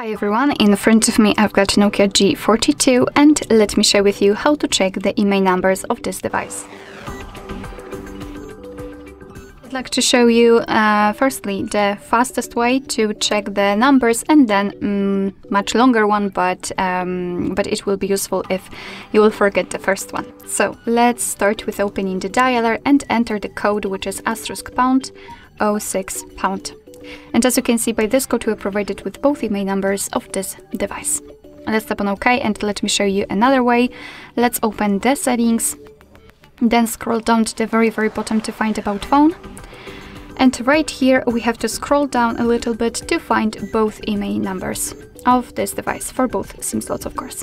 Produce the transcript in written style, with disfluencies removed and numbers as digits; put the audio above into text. Hi everyone, in front of me I've got Nokia G42 and let me share with you how to check the IMEI numbers of this device. I'd like to show you firstly the fastest way to check the numbers and then much longer one, but it will be useful if you will forget the first one. So let's start with opening the dialer and enter the code, which is *##06#. And as you can see, by this code we are provided with both IMEI numbers of this device. Let's tap on OK and let me show you another way. Let's open the settings, then scroll down to the very bottom to find About Phone. And right here we have to scroll down a little bit to find both IMEI numbers of this device, for both SIM slots of course.